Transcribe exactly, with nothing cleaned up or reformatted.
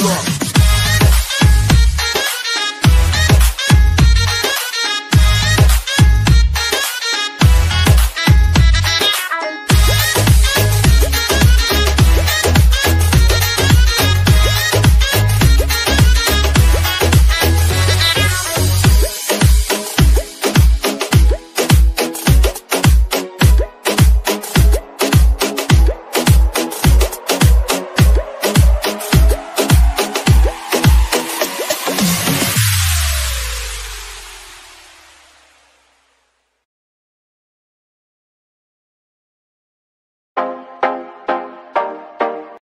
Stop.